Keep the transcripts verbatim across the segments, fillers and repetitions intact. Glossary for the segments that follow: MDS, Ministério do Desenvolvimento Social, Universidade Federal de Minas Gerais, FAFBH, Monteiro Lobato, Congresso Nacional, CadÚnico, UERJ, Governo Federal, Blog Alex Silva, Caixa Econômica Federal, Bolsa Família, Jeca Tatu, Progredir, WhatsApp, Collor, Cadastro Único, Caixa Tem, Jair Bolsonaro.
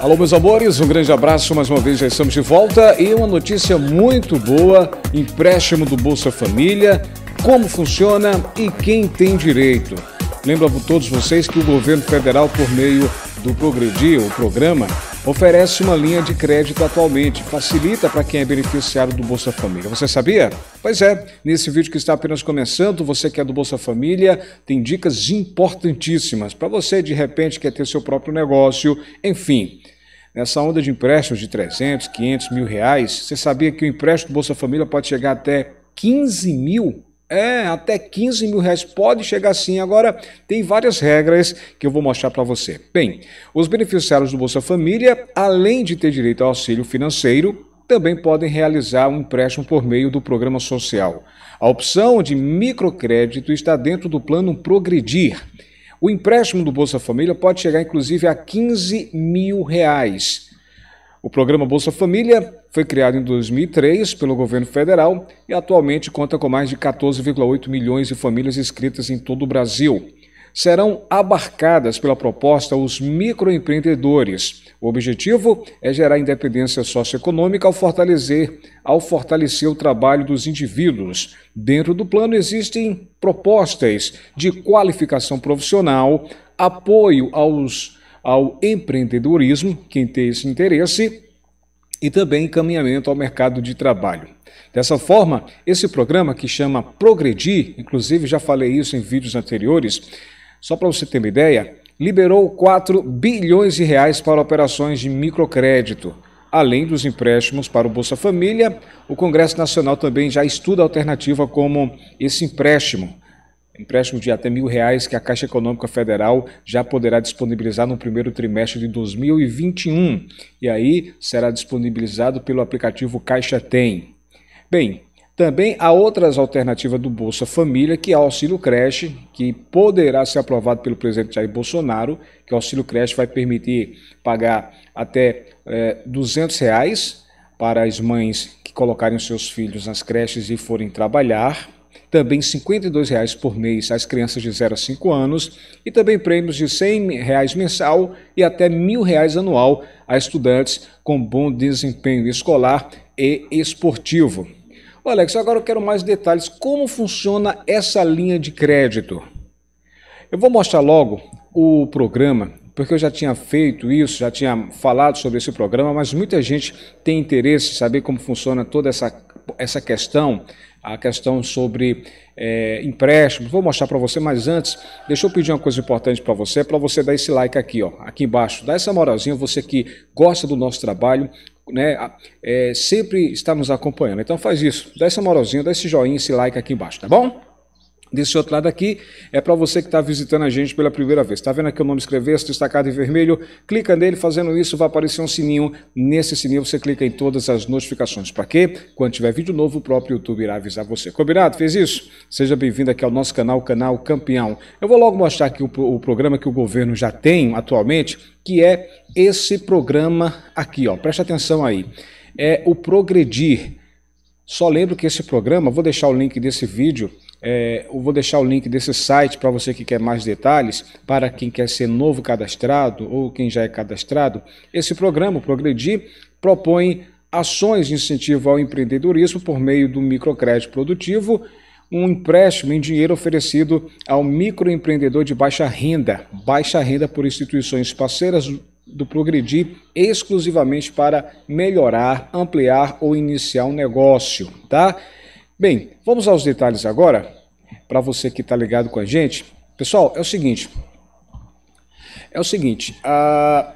Alô, meus amores, um grande abraço, mais uma vez já estamos de volta e uma notícia muito boa, empréstimo do Bolsa Família, como funciona e quem tem direito. Lembro a todos vocês que o Governo Federal, por meio do Progredir, o programa, oferece uma linha de crédito atualmente, facilita para quem é beneficiário do Bolsa Família. Você sabia? Pois é, nesse vídeo que está apenas começando, você que é do Bolsa Família, tem dicas importantíssimas para você, de repente, quer ter seu próprio negócio, enfim. Nessa onda de empréstimos de trezentos, quinhentos mil reais, você sabia que o empréstimo do Bolsa Família pode chegar até quinze mil? É, até quinze mil reais pode chegar sim. Agora, tem várias regras que eu vou mostrar para você. Bem, os beneficiários do Bolsa Família, além de ter direito ao auxílio financeiro, também podem realizar um empréstimo por meio do programa social. A opção de microcrédito está dentro do plano Progredir. O empréstimo do Bolsa Família pode chegar, inclusive, a quinze mil reais. O programa Bolsa Família foi criado em dois mil e três pelo Governo Federal e atualmente conta com mais de quatorze vírgula oito milhões de famílias inscritas em todo o Brasil. Serão abarcadas pela proposta os microempreendedores. O objetivo é gerar independência socioeconômica ao fortalecer, ao fortalecer o trabalho dos indivíduos. Dentro do plano existem propostas de qualificação profissional, apoio aos ao empreendedorismo, quem tem esse interesse, e também encaminhamento ao mercado de trabalho. Dessa forma, esse programa que chama Progredir, inclusive já falei isso em vídeos anteriores, só para você ter uma ideia, liberou quatro bilhões de reais para operações de microcrédito. Além dos empréstimos para o Bolsa Família, o Congresso Nacional também já estuda a alternativa como esse empréstimo. Empréstimo de até mil reais que a Caixa Econômica Federal já poderá disponibilizar no primeiro trimestre de dois mil e vinte e um. E aí será disponibilizado pelo aplicativo Caixa Tem. Bem, também há outras alternativas do Bolsa Família, que é o Auxílio Creche, que poderá ser aprovado pelo presidente Jair Bolsonaro, que o Auxílio Creche vai permitir pagar até é, duzentos reais para as mães que colocarem seus filhos nas creches e forem trabalhar. Também cinquenta e dois reais por mês às crianças de zero a cinco anos e também prêmios de cem reais mensal e até mil reais anual a estudantes com bom desempenho escolar e esportivo. Ô Alex, agora eu quero mais detalhes. Como funciona essa linha de crédito? Eu vou mostrar logo o programa, porque eu já tinha feito isso, já tinha falado sobre esse programa, mas muita gente tem interesse em saber como funciona toda essa, essa questão, a questão sobre é, empréstimos. Vou mostrar para você, mas antes, deixa eu pedir uma coisa importante para você, para você dar esse like aqui, ó, aqui embaixo. Dá essa moralzinha, você que gosta do nosso trabalho, né, é, sempre está nos acompanhando. Então faz isso, dá essa moralzinha, dá esse joinha, esse like aqui embaixo, tá bom? Desse outro lado aqui, é para você que está visitando a gente pela primeira vez. Está vendo aqui o nome Inscrever-se, destacado em vermelho? Clica nele, fazendo isso vai aparecer um sininho. Nesse sininho você clica em todas as notificações. Para quê? Quando tiver vídeo novo, o próprio YouTube irá avisar você. Combinado? Fez isso? Seja bem-vindo aqui ao nosso canal, Canal Campeão. Eu vou logo mostrar aqui o, o programa que o governo já tem atualmente, que é esse programa aqui, ó. Presta atenção aí. É o Progredir. Só lembro que esse programa, vou deixar o link desse vídeo, é, eu vou deixar o link desse site para você que quer mais detalhes, para quem quer ser novo cadastrado ou quem já é cadastrado. Esse programa, o Progredir, propõe ações de incentivo ao empreendedorismo por meio do microcrédito produtivo, um empréstimo em dinheiro oferecido ao microempreendedor de baixa renda, baixa renda por instituições parceiras do Progredir exclusivamente para melhorar, ampliar ou iniciar um negócio, tá? Bem, vamos aos detalhes agora, para você que está ligado com a gente. Pessoal, é o seguinte, é o seguinte, a...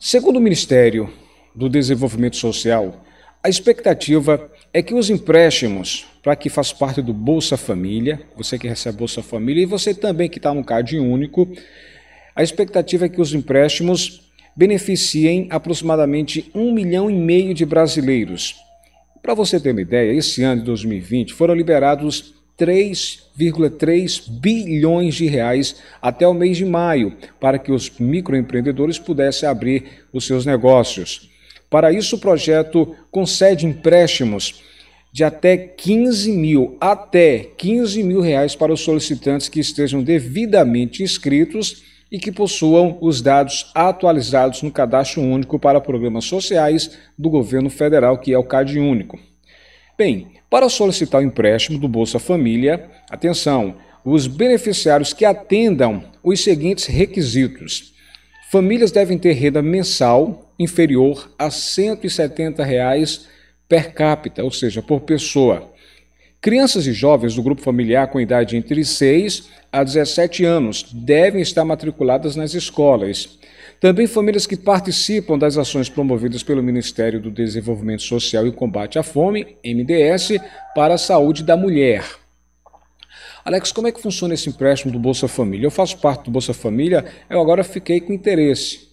segundo o Ministério do Desenvolvimento Social, a expectativa é que os empréstimos, para que faz parte do Bolsa Família, você que recebe Bolsa Família e você também que está no CadÚnico, a expectativa é que os empréstimos beneficiem aproximadamente um milhão e meio de brasileiros. Para você ter uma ideia, esse ano de dois mil e vinte foram liberados três vírgula três bilhões de reais até o mês de maio, para que os microempreendedores pudessem abrir os seus negócios. Para isso, o projeto concede empréstimos de até quinze mil, até quinze mil reais para os solicitantes que estejam devidamente inscritos e que possuam os dados atualizados no Cadastro Único para Programas Sociais do Governo Federal, que é o CadÚnico. Bem, para solicitar o empréstimo do Bolsa Família, atenção, os beneficiários que atendam os seguintes requisitos. Famílias devem ter renda mensal inferior a cento e setenta reais per capita, ou seja, por pessoa. Crianças e jovens do grupo familiar com idade entre seis a dezessete anos devem estar matriculadas nas escolas. Também famílias que participam das ações promovidas pelo Ministério do Desenvolvimento Social e Combate à Fome, M D S, para a saúde da mulher. Alex, como é que funciona esse empréstimo do Bolsa Família? Eu faço parte do Bolsa Família, eu agora fiquei com interesse.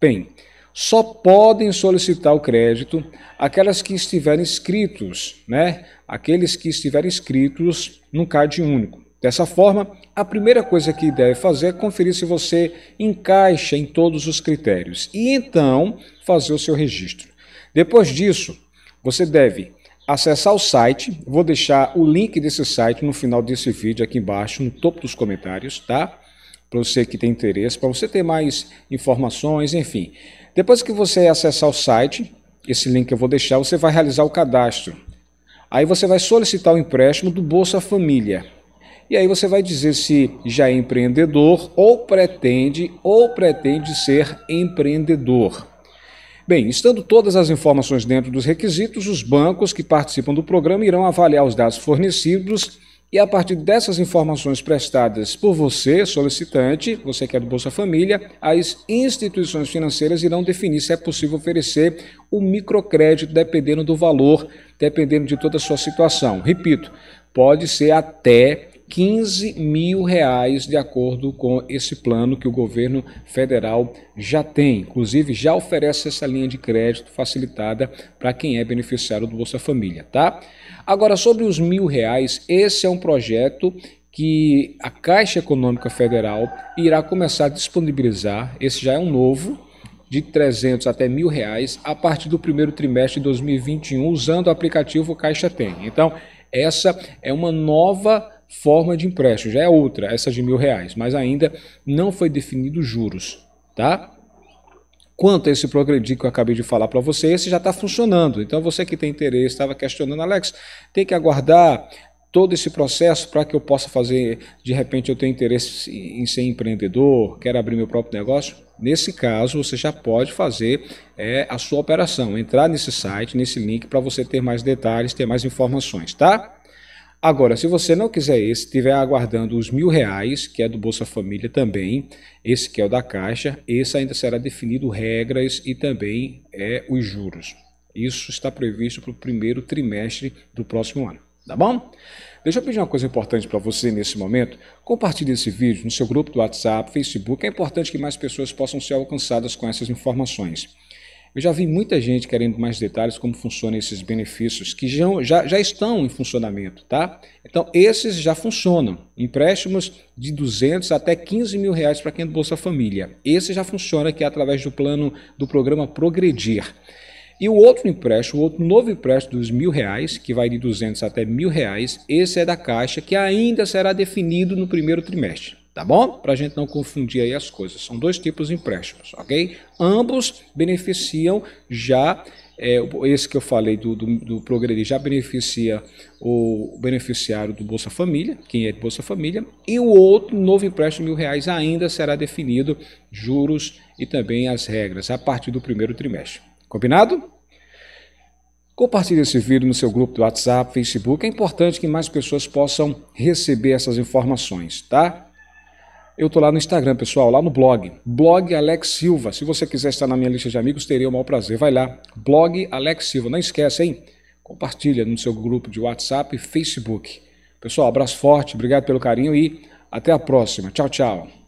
Bem, só podem solicitar o crédito aquelas que estiverem inscritos, né? Aqueles que estiverem inscritos no CadÚnico. Dessa forma, a primeira coisa que deve fazer é conferir se você encaixa em todos os critérios e então fazer o seu registro. Depois disso, você deve acessar o site, vou deixar o link desse site no final desse vídeo aqui embaixo, no topo dos comentários, tá? Para você que tem interesse, para você ter mais informações, enfim. Depois que você acessar o site, esse link eu vou deixar, você vai realizar o cadastro. Aí você vai solicitar o empréstimo do Bolsa Família. E aí você vai dizer se já é empreendedor ou pretende, ou pretende ser empreendedor. Bem, estando todas as informações dentro dos requisitos, os bancos que participam do programa irão avaliar os dados fornecidos e a partir dessas informações prestadas por você, solicitante, você que é do Bolsa Família, as instituições financeiras irão definir se é possível oferecer o microcrédito, dependendo do valor, dependendo de toda a sua situação. Repito, pode ser até quinze mil reais, de acordo com esse plano que o governo federal já tem. Inclusive, já oferece essa linha de crédito facilitada para quem é beneficiário do Bolsa Família, tá? Agora, sobre os mil reais, esse é um projeto que a Caixa Econômica Federal irá começar a disponibilizar. Esse já é um novo, de trezentos até mil reais, a partir do primeiro trimestre de dois mil e vinte e um, usando o aplicativo Caixa Tem. Então, essa é uma nova forma de empréstimo, já é outra, essa de mil reais, mas ainda não foi definido juros, tá? Quanto a esse Progredir que eu acabei de falar para você, esse já está funcionando. Então você que tem interesse, estava questionando, Alex, tem que aguardar todo esse processo para que eu possa fazer, de repente eu tenho interesse em ser empreendedor, quero abrir meu próprio negócio. Nesse caso, você já pode fazer é, a sua operação, entrar nesse site, nesse link, para você ter mais detalhes, ter mais informações, tá? Agora, se você não quiser esse, estiver aguardando os mil reais, que é do Bolsa Família também, esse que é o da Caixa, esse ainda será definido regras e também é, os juros. Isso está previsto para o primeiro trimestre do próximo ano, tá bom? Deixa eu pedir uma coisa importante para você nesse momento. Compartilhe esse vídeo no seu grupo do WhatsApp, Facebook. É importante que mais pessoas possam ser alcançadas com essas informações. Eu já vi muita gente querendo mais detalhes como funcionam esses benefícios que já, já, já estão em funcionamento, tá? Então, esses já funcionam. Empréstimos de duzentos até quinze mil reais para quem é do Bolsa Família. Esse já funciona, que é através do plano do programa Progredir. E o outro empréstimo, o outro novo empréstimo dos mil reais, que vai de duzentos até mil reais, esse é da Caixa, que ainda será definido no primeiro trimestre. Tá bom? Para a gente não confundir aí as coisas. São dois tipos de empréstimos, ok? Ambos beneficiam já, é, esse que eu falei do, do, do Progredir já beneficia o beneficiário do Bolsa Família, quem é de Bolsa Família, e o outro novo empréstimo de mil reais ainda será definido, juros e também as regras, a partir do primeiro trimestre. Combinado? Compartilhe esse vídeo no seu grupo do WhatsApp, Facebook. É importante que mais pessoas possam receber essas informações, tá? Eu estou lá no Instagram, pessoal, lá no blog, Blog Alex Silva. Se você quiser estar na minha lista de amigos, terei o maior prazer. Vai lá, Blog Alex Silva. Não esquece, hein? Compartilha no seu grupo de WhatsApp e Facebook. Pessoal, abraço forte, obrigado pelo carinho e até a próxima. Tchau, tchau.